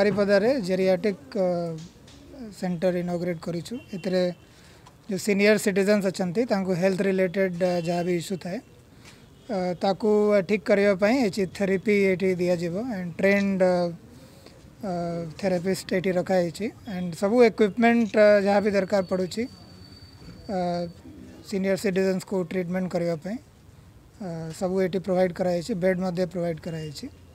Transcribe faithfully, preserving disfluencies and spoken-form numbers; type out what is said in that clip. बारीपदार geriatric centre inaugurate करूँ। जो senior citizens अच्छा हेल्थ रिलेटेड जहाँ भी इश्यू थाए ताकू ठीक करने थेरेपी ये दिजाव एंड ट्रेन्ड थेरेपिस्ट ये रखाई एंड सबू इक्विपमेंट जहाँ भी दरकार पड़ू सीनियर सिटीजन्स को ट्रीटमेंट करने सबू ये प्रोवाइड कराई बेड मध्य प्रोवाइड कराई।